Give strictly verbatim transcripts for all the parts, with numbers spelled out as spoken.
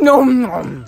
Nom nom.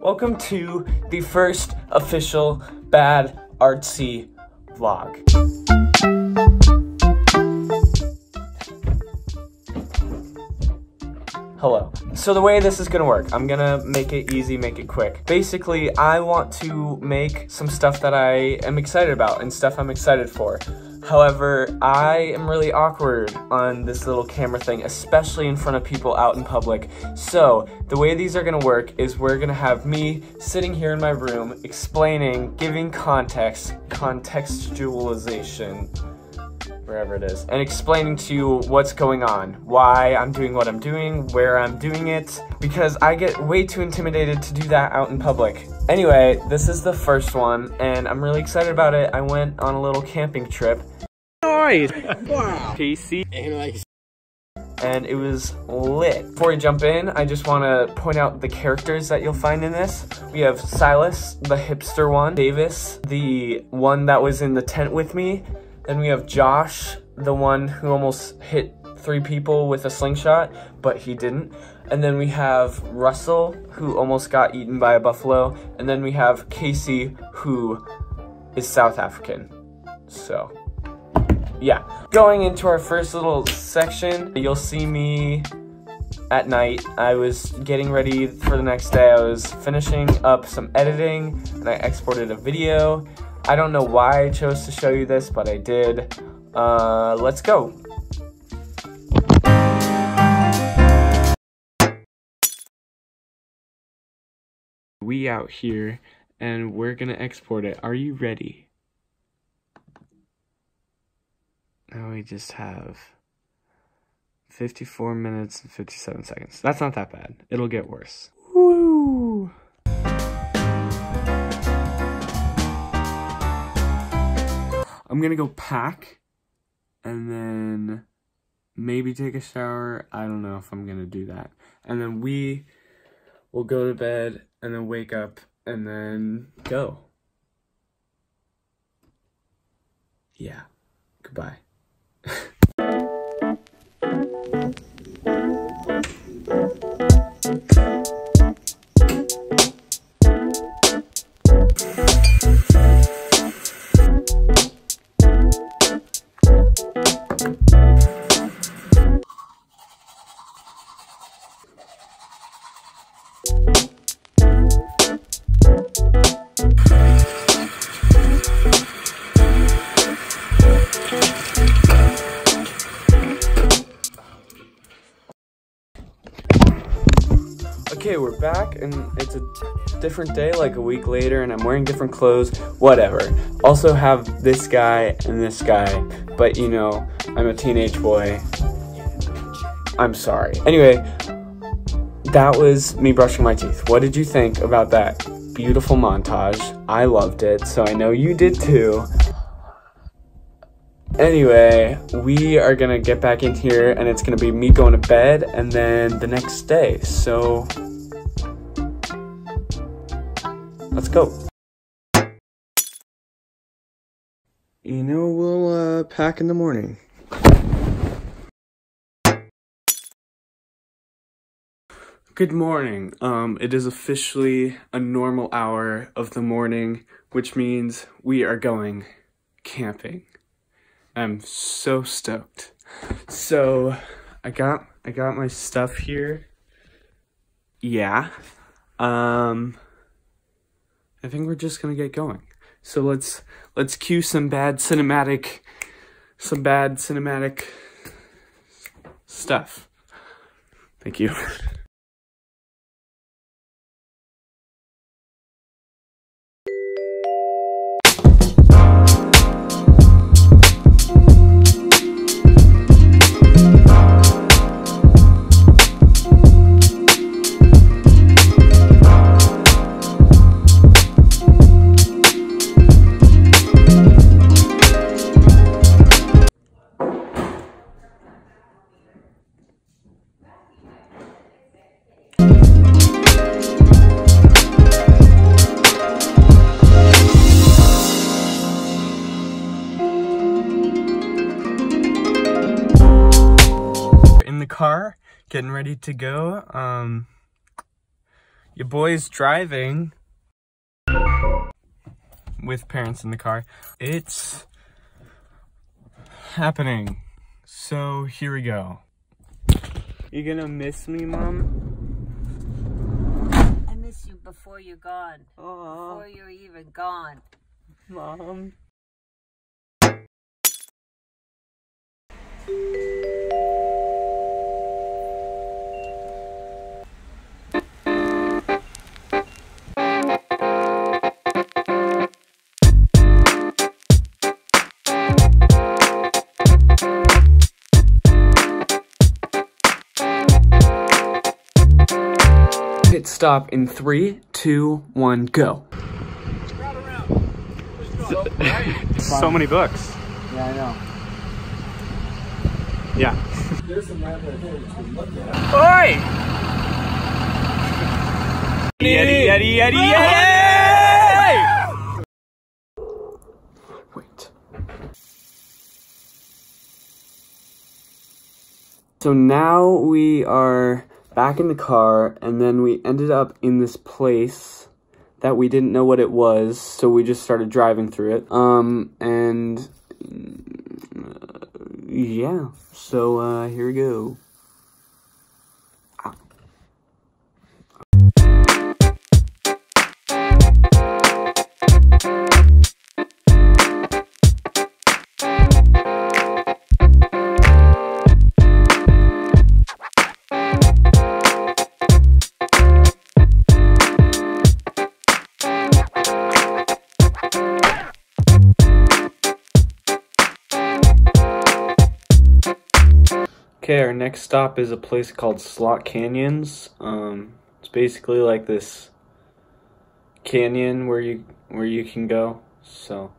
Welcome to the first official Bad Artsy vlog. Hello. So the way this is gonna work, I'm gonna make it easy, make it quick. Basically, I want to make some stuff that I am excited about and stuff I'm excited for. However, I am really awkward on this little camera thing, especially in front of people out in public. So the way these are gonna work is we're gonna have me sitting here in my room, explaining, giving context, contextualization, wherever it is, and explaining to you what's going on, why I'm doing what I'm doing, where I'm doing it, because I get way too intimidated to do that out in public. Anyway, this is the first one, and I'm really excited about it. I went on a little camping trip. Nice! Wow! Casey. And like... and it was lit. Before we jump in, I just want to point out the characters that you'll find in this. We have Silas, the hipster one, Davis, the one that was in the tent with me, then we have Josh, the one who almost hit three people with a slingshot, but he didn't. And then we have Russell, who almost got eaten by a buffalo. And then we have Casey, who is South African. So, yeah. Going into our first little section, you'll see me at night. I was getting ready for the next day. I was finishing up some editing, and I exported a video. I don't know why I chose to show you this, but I did. Uh, let's go. We out here, and we're gonna export it. Are you ready? Now we just have fifty-four minutes and fifty-seven seconds. That's not that bad. It'll get worse. Woo! I'm gonna go pack and then maybe take a shower. I don't know if I'm gonna do that. And then we will go to bed and then wake up and then go. Yeah, goodbye. Okay, we're back, and it's a different day, like a week later, and I'm wearing different clothes, whatever. Also have this guy and this guy, but you know, I'm a teenage boy. I'm sorry. Anyway, that was me brushing my teeth. What did you think about that beautiful montage? I loved it, so I know you did too. Anyway, we are gonna get back in here, and it's gonna be me going to bed, and then the next day, so... let's go. You know, we'll uh, pack in the morning. Good morning. Um, it is officially a normal hour of the morning, which means we are going camping. I'm so stoked. So I got I got my stuff here. Yeah. Um I think we're just gonna get going. So let's let's cue some bad cinematic, some bad cinematic stuff. Thank you. the car, getting ready to go. Um, your boy's driving with parents in the car. It's happening. So here we go. You gonna miss me, Mom? I miss you before you're gone. Aww. Before you're even gone. Mom. Hit stop in three, two, one, go. So, so many books. Yeah, I know. Yeah. There's some right there you can look at. Oi! Yeti, yeti, yeti, yeti! Wait. So now we are back in the car, and then we ended up in this place that we didn't know what it was, so we just started driving through it. Um, and... Uh, yeah, so uh, here we go. Okay, our next stop is a place called Slot Canyons. Um, it's basically like this canyon where you where you can go. So,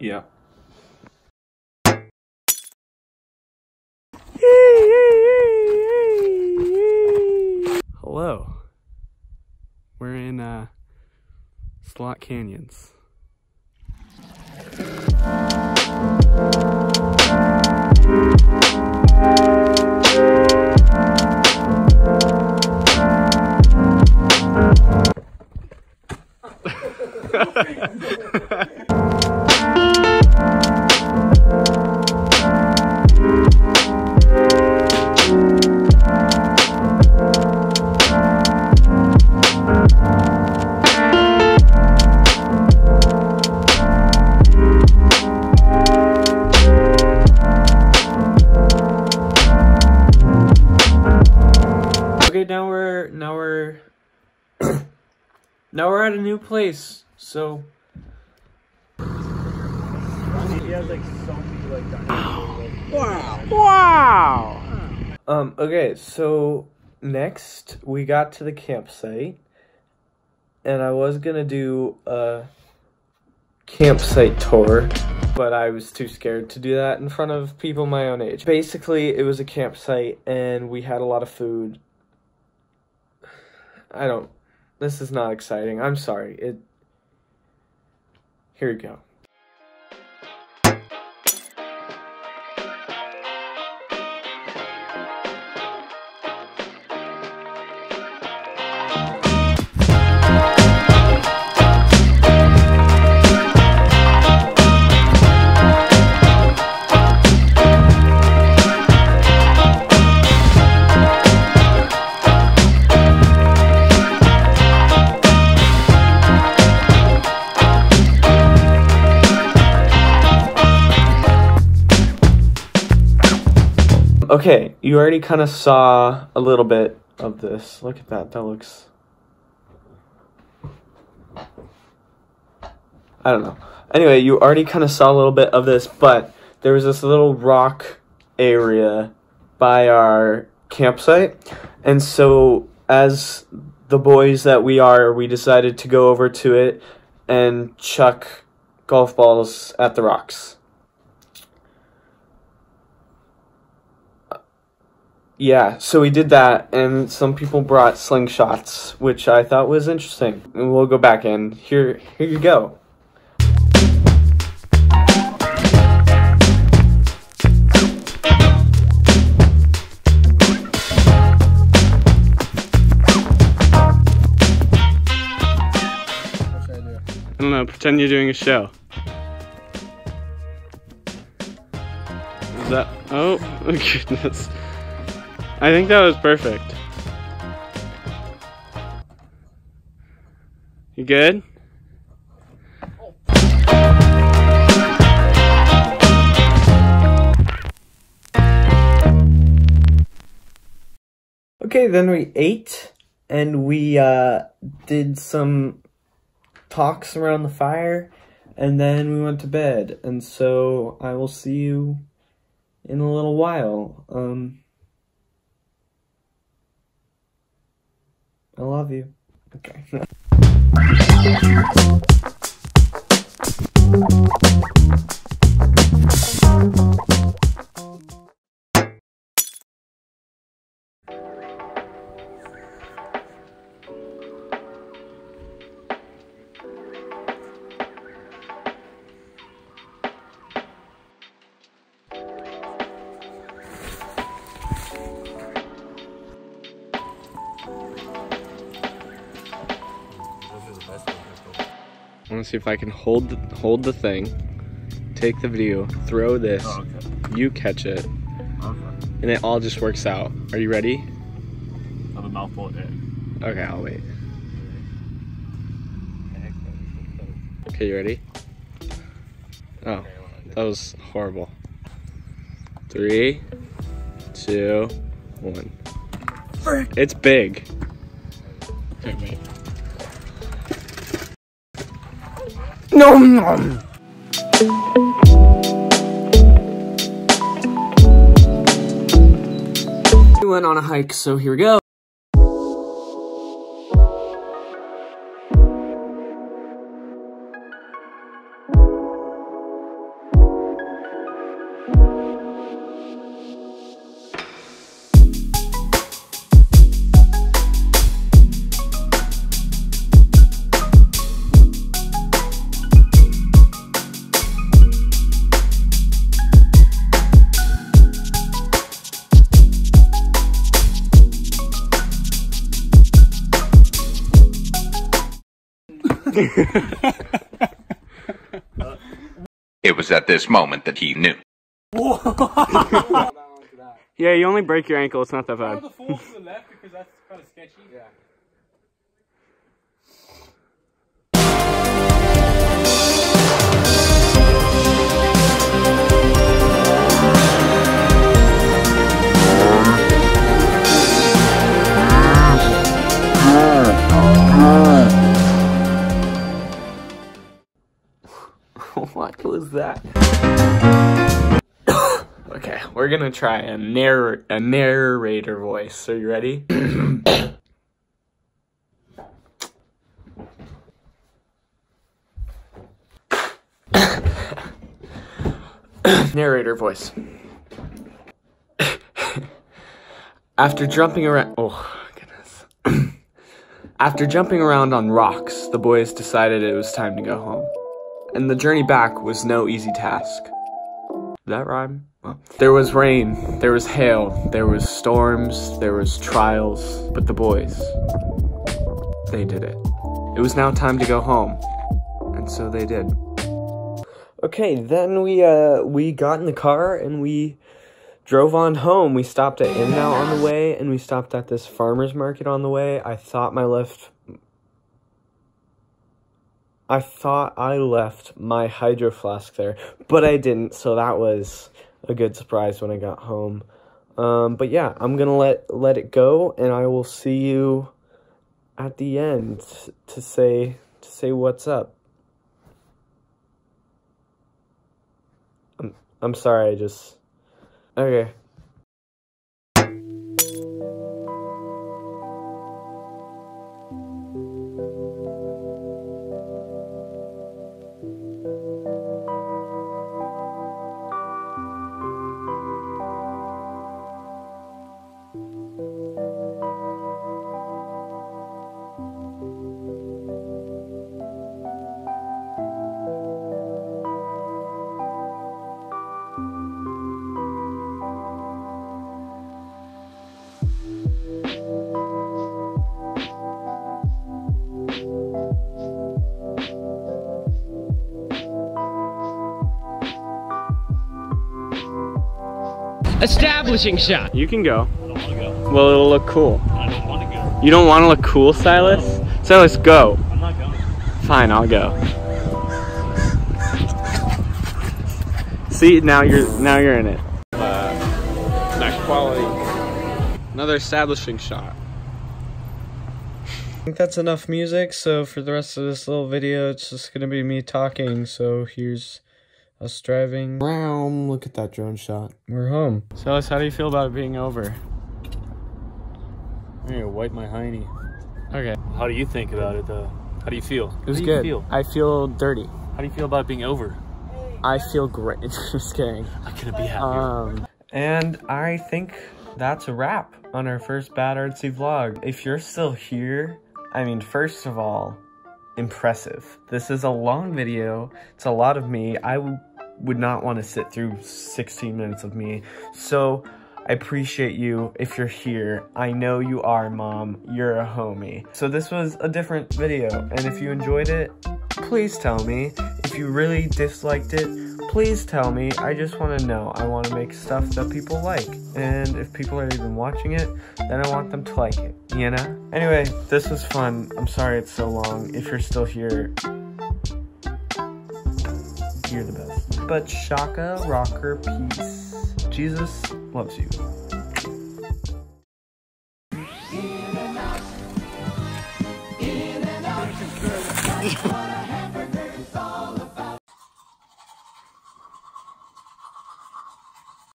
yeah. Hello. We're in uh, Slot Canyons. Now we're now we're now we're at a new place. So he has like so many like dinosaurs. Wow! Wow! Um. Okay. So next we got to the campsite, and I was gonna do a campsite tour, but I was too scared to do that in front of people my own age. Basically, it was a campsite, and we had a lot of food. I don't, this is not exciting. I'm sorry. It, here you go. Okay, you already kind of saw a little bit of this. Look at that, that looks... I don't know. Anyway, you already kind of saw a little bit of this, but there was this little rock area by our campsite. And so, as the boys that we are, we decided to go over to it and chuck golf balls at the rocks. Yeah, so we did that, and some people brought slingshots, which I thought was interesting. And we'll go back in. Here, here you go. I don't know, pretend you're doing a show. Is that, oh, goodness. I think that was perfect. You good? Okay, then we ate, and we uh, did some talks around the fire, and then we went to bed, and so I will see you in a little while. Um, I love you. Okay. I want to see if I can hold the, hold the thing, take the video, throw this, oh, okay. You catch it, okay. And it all just works out. Are you ready? I have a mouthful of egg. Okay, I'll wait. Okay, you ready? Oh, that was horrible. Three, two, one. Frick! It's big. Okay, wait. No, no. We went on a hike, so here we go. It was at this moment that he knew. Yeah, you only break your ankle, it's not that bad. The fall to the left because that's kind of sketchy. Yeah. What was that? Okay, we're gonna try a narr a narrator voice. Are you ready? Narrator voice. After jumping around, oh goodness. After jumping around on rocks, the boys decided it was time to go home. And the journey back was no easy task. Did that rhyme? Oh. There was rain, there was hail, there was storms, there was trials, but the boys, they did it. It was now time to go home, and so they did. Okay, then we uh, we got in the car and we drove on home. We stopped at In-N-Out on the way, and we stopped at this farmer's market on the way. I thought my left... I thought I left my hydro flask there, but I didn't, so that was a good surprise when I got home. Um, but yeah, I'm gonna let, let it go, and I will see you at the end to say, to say what's up. I'm, I'm sorry, I just... Okay. Establishing shot. You can go. I don't want to go. Well, it'll look cool. I don't want to go. You don't want to look cool, Silas? No. Silas, go. I'm not going. Fine, I'll go. See, now you're now you're in it. Uh, nice quality. Another establishing shot. I think that's enough music, so for the rest of this little video, it's just gonna be me talking, so here's us driving. Wow, look at that drone shot. We're home. Silas, how do you feel about it being over? I'm gonna wipe my hiney. Okay. How do you think about it, though? How do you feel? It was good. Feel? I feel dirty. How do you feel about it being over? I feel great. Just kidding. I couldn't be happier. Um, and I think that's a wrap on our first Bad Artsy vlog. If you're still here, I mean, first of all, impressive. This is a long video. It's a lot of me. I would not want to sit through sixteen minutes of me. So I appreciate you if you're here. I know you are, Mom. You're a homie. So this was a different video. And if you enjoyed it, please tell me. If you really disliked it, please tell me. I just want to know. I want to make stuff that people like. And if people are even watching it, then I want them to like it, you know? Anyway, this was fun. I'm sorry it's so long. If you're still here, you're the best. But Shaka Rocker, peace. Jesus loves you.